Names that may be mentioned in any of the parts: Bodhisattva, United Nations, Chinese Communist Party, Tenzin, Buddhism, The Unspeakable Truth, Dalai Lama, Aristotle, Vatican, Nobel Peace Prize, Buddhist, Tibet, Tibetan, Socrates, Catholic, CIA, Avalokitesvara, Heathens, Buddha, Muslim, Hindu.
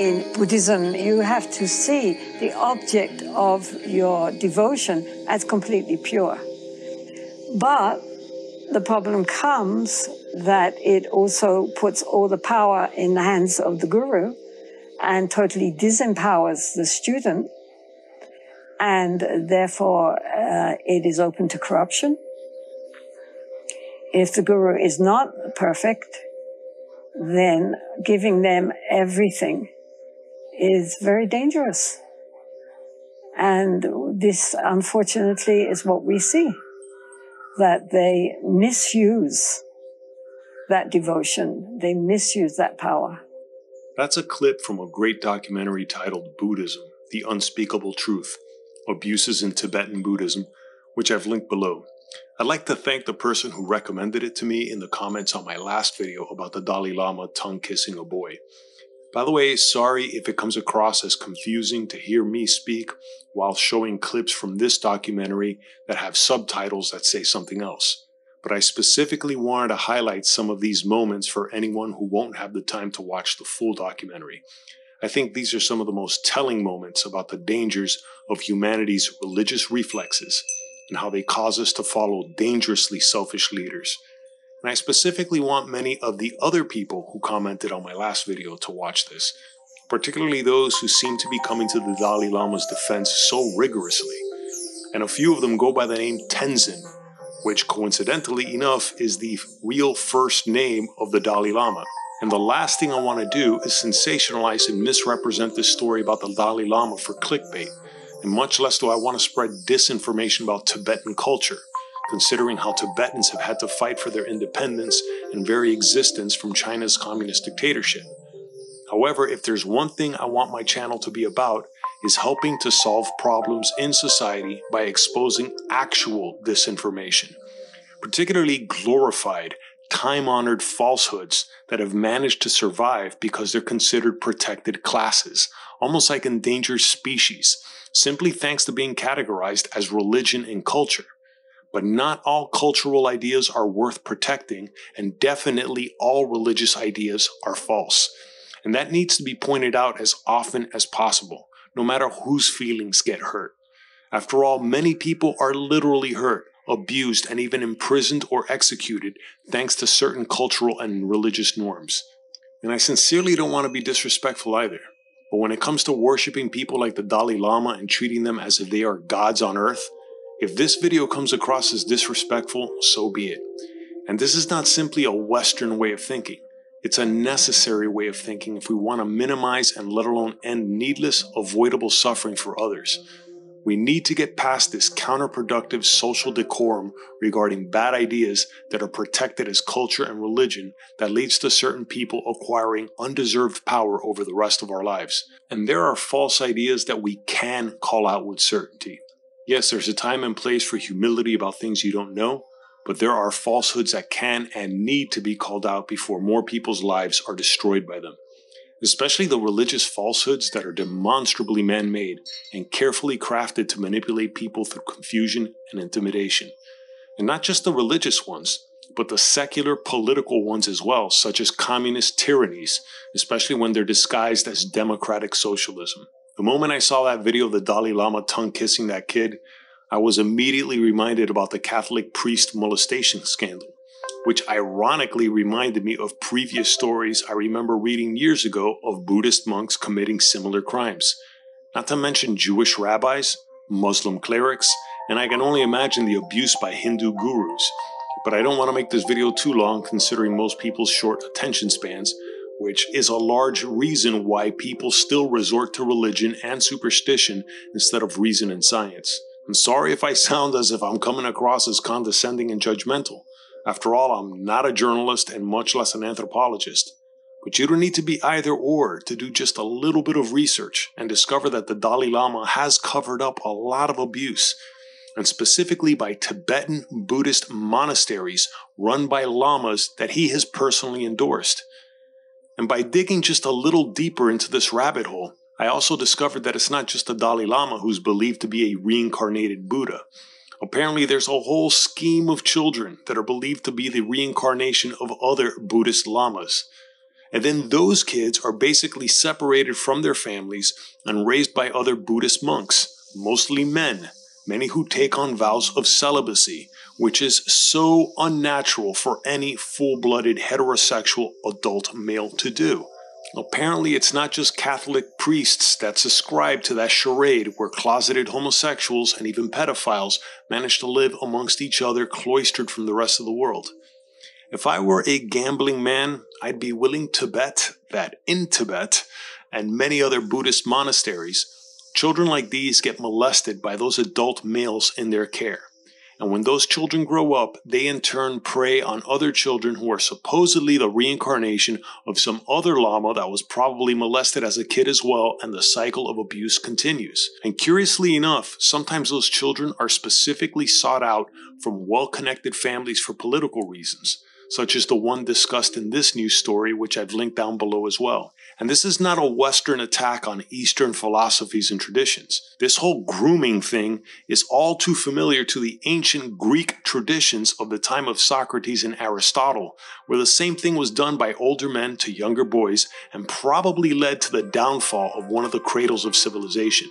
in Buddhism, you have to see the object of your devotion as completely pure. But the problem comes that it also puts all the power in the hands of the guru and totally disempowers the student. And therefore, it is open to corruption. If the guru is not perfect, then giving them everything is very dangerous. And this, unfortunately, is what we see, that they misuse that devotion. They misuse that power. That's a clip from a great documentary titled Buddhism, The Unspeakable Truth, Abuses in Tibetan Buddhism, which I've linked below. I'd like to thank the person who recommended it to me in the comments on my last video about the Dalai Lama tongue-kissing a boy. By the way, sorry if it comes across as confusing to hear me speak while showing clips from this documentary that have subtitles that say something else. But I specifically wanted to highlight some of these moments for anyone who won't have the time to watch the full documentary. I think these are some of the most telling moments about the dangers of humanity's religious reflexes and how they cause us to follow dangerously selfish leaders. And I specifically want many of the other people who commented on my last video to watch this, particularly those who seem to be coming to the Dalai Lama's defense so rigorously. And a few of them go by the name Tenzin, which coincidentally enough is the real first name of the Dalai Lama. And the last thing I want to do is sensationalize and misrepresent this story about the Dalai Lama for clickbait. And much less do I want to spread disinformation about Tibetan culture, considering how Tibetans have had to fight for their independence and very existence from China's communist dictatorship. However, if there's one thing I want my channel to be about, is helping to solve problems in society by exposing actual disinformation, particularly glorified, time-honored falsehoods that have managed to survive because they're considered protected classes, almost like endangered species, simply thanks to being categorized as religion and culture. But not all cultural ideas are worth protecting, and definitely all religious ideas are false. And that needs to be pointed out as often as possible, no matter whose feelings get hurt. After all, many people are literally hurt, abused, and even imprisoned or executed thanks to certain cultural and religious norms. And I sincerely don't want to be disrespectful either, but when it comes to worshiping people like the Dalai Lama and treating them as if they are gods on earth, if this video comes across as disrespectful, so be it. And this is not simply a Western way of thinking. It's a necessary way of thinking if we want to minimize and let alone end needless, avoidable suffering for others. We need to get past this counterproductive social decorum regarding bad ideas that are protected as culture and religion that leads to certain people acquiring undeserved power over the rest of our lives. And there are false ideas that we can call out with certainty. Yes, there's a time and place for humility about things you don't know, but there are falsehoods that can and need to be called out before more people's lives are destroyed by them. Especially the religious falsehoods that are demonstrably man-made and carefully crafted to manipulate people through confusion and intimidation. And not just the religious ones, but the secular political ones as well, such as communist tyrannies, especially when they're disguised as democratic socialism. The moment I saw that video of the Dalai Lama tongue-kissing that kid, I was immediately reminded about the Catholic priest molestation scandal, which ironically reminded me of previous stories I remember reading years ago of Buddhist monks committing similar crimes, not to mention Jewish rabbis, Muslim clerics, and I can only imagine the abuse by Hindu gurus. But I don't want to make this video too long considering most people's short attention spans, which is a large reason why people still resort to religion and superstition instead of reason and science. I'm sorry if I sound as if I'm coming across as condescending and judgmental. After all, I'm not a journalist and much less an anthropologist. But you don't need to be either or to do just a little bit of research and discover that the Dalai Lama has covered up a lot of abuse, and specifically by Tibetan Buddhist monasteries run by lamas that he has personally endorsed. And by digging just a little deeper into this rabbit hole, I also discovered that it's not just the Dalai Lama who's believed to be a reincarnated Buddha. Apparently, there's a whole scheme of children that are believed to be the reincarnation of other Buddhist lamas. And then those kids are basically separated from their families and raised by other Buddhist monks, mostly men, many who take on vows of celibacy, which is so unnatural for any full-blooded heterosexual adult male to do. Apparently, it's not just Catholic priests that subscribe to that charade where closeted homosexuals and even pedophiles manage to live amongst each other cloistered from the rest of the world. If I were a gambling man, I'd be willing to bet that in Tibet and many other Buddhist monasteries, children like these get molested by those adult males in their care. And when those children grow up, they in turn prey on other children who are supposedly the reincarnation of some other lama that was probably molested as a kid as well, and the cycle of abuse continues. And curiously enough, sometimes those children are specifically sought out from well-connected families for political reasons, such as the one discussed in this news story, which I've linked down below as well. And this is not a Western attack on Eastern philosophies and traditions. This whole grooming thing is all too familiar to the ancient Greek traditions of the time of Socrates and Aristotle, where the same thing was done by older men to younger boys and probably led to the downfall of one of the cradles of civilization.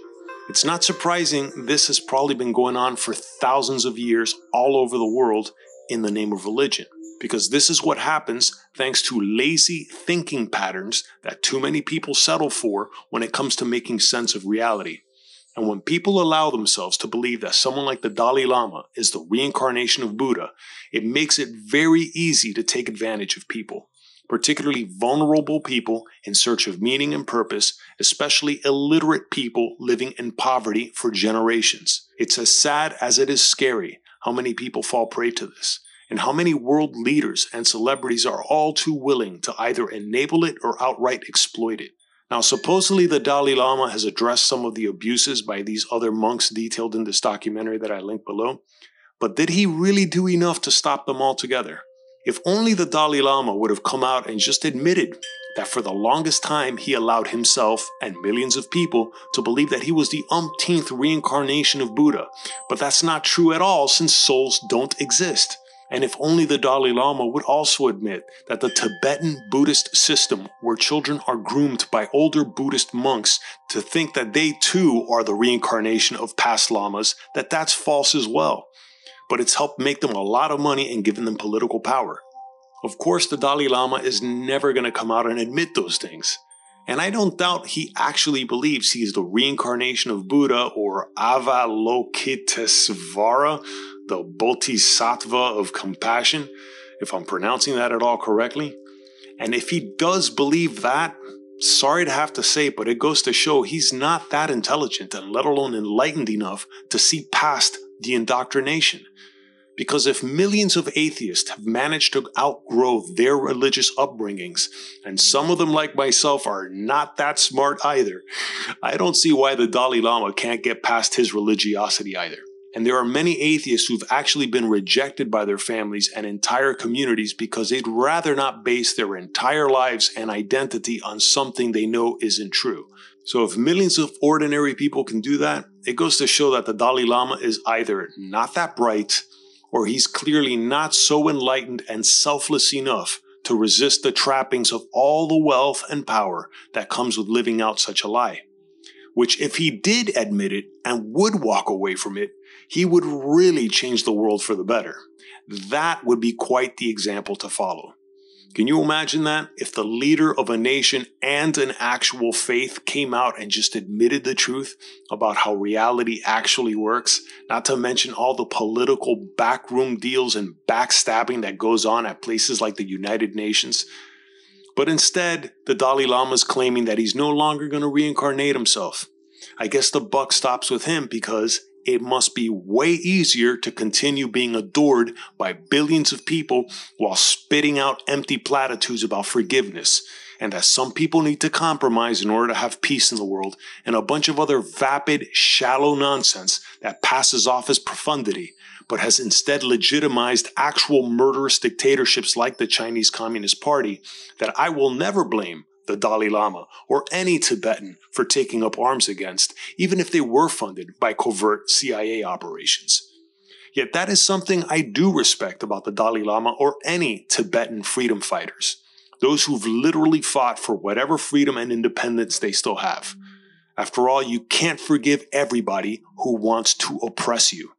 It's not surprising this has probably been going on for thousands of years all over the world in the name of religion. Because this is what happens thanks to lazy thinking patterns that too many people settle for when it comes to making sense of reality. And when people allow themselves to believe that someone like the Dalai Lama is the reincarnation of Buddha, it makes it very easy to take advantage of people, particularly vulnerable people in search of meaning and purpose, especially illiterate people living in poverty for generations. It's as sad as it is scary how many people fall prey to this. And how many world leaders and celebrities are all too willing to either enable it or outright exploit it. Now, supposedly the Dalai Lama has addressed some of the abuses by these other monks detailed in this documentary that I linked below, but did he really do enough to stop them altogether? If only the Dalai Lama would have come out and just admitted that for the longest time he allowed himself and millions of people to believe that he was the umpteenth reincarnation of Buddha, but that's not true at all since souls don't exist. And if only the Dalai Lama would also admit that the Tibetan Buddhist system, where children are groomed by older Buddhist monks to think that they too are the reincarnation of past lamas, that's false as well. But it's helped make them a lot of money and given them political power. Of course, the Dalai Lama is never going to come out and admit those things. And I don't doubt he actually believes he is the reincarnation of Buddha or Avalokitesvara, the Bodhisattva of compassion, if I'm pronouncing that at all correctly. And if he does believe that, sorry to have to say, but it goes to show he's not that intelligent and let alone enlightened enough to see past the indoctrination. Because if millions of atheists have managed to outgrow their religious upbringings, and some of them like myself are not that smart either, I don't see why the Dalai Lama can't get past his religiosity either. And there are many atheists who've actually been rejected by their families and entire communities because they'd rather not base their entire lives and identity on something they know isn't true. So if millions of ordinary people can do that, it goes to show that the Dalai Lama is either not that bright, or he's clearly not so enlightened and selfless enough to resist the trappings of all the wealth and power that comes with living out such a lie. Which, if he did admit it and would walk away from it, he would really change the world for the better. That would be quite the example to follow. Can you imagine that? If the leader of a nation and an actual faith came out and just admitted the truth about how reality actually works, not to mention all the political backroom deals and backstabbing that goes on at places like the United Nations. But instead, the Dalai Lama is claiming that he's no longer going to reincarnate himself. I guess the buck stops with him because it must be way easier to continue being adored by billions of people while spitting out empty platitudes about forgiveness, and that some people need to compromise in order to have peace in the world, and a bunch of other vapid, shallow nonsense that passes off as profundity, but has instead legitimized actual murderous dictatorships like the Chinese Communist Party, that I will never blame the Dalai Lama or any Tibetan for taking up arms against, even if they were funded by covert CIA operations. Yet that is something I do respect about the Dalai Lama or any Tibetan freedom fighters. Those who've literally fought for whatever freedom and independence they still have. After all, you can't forgive everybody who wants to oppress you.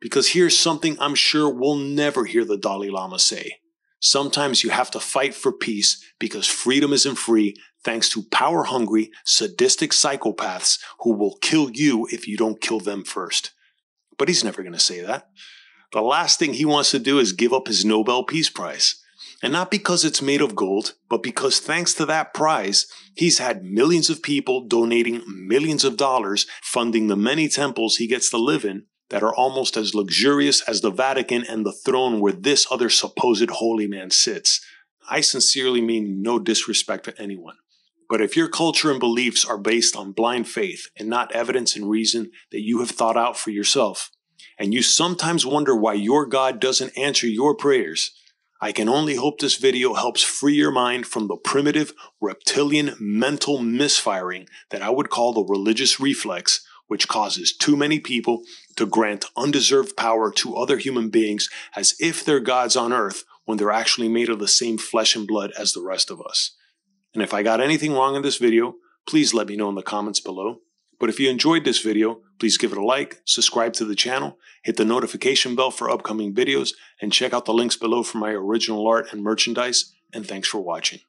Because here's something I'm sure we'll never hear the Dalai Lama say. Sometimes you have to fight for peace because freedom isn't free thanks to power-hungry, sadistic psychopaths who will kill you if you don't kill them first. But he's never going to say that. The last thing he wants to do is give up his Nobel Peace Prize. And not because it's made of gold, but because thanks to that prize, he's had millions of people donating millions of dollars, funding the many temples he gets to live in that are almost as luxurious as the Vatican and the throne where this other supposed holy man sits. I sincerely mean no disrespect to anyone. But if your culture and beliefs are based on blind faith and not evidence and reason that you have thought out for yourself, and you sometimes wonder why your God doesn't answer your prayers, I can only hope this video helps free your mind from the primitive, reptilian mental misfiring that I would call the religious reflex, which causes too many people to grant undeserved power to other human beings as if they're gods on earth when they're actually made of the same flesh and blood as the rest of us. And if I got anything wrong in this video, please let me know in the comments below. But if you enjoyed this video, please give it a like, subscribe to the channel, hit the notification bell for upcoming videos, and check out the links below for my original art and merchandise, and thanks for watching.